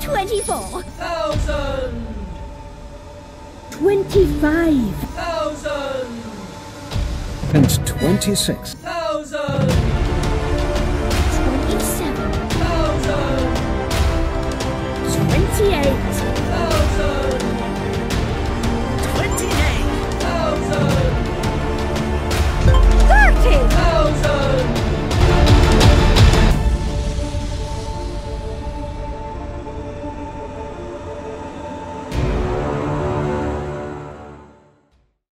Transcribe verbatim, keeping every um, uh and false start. twenty-four thousand twenty-five thousand and twenty-six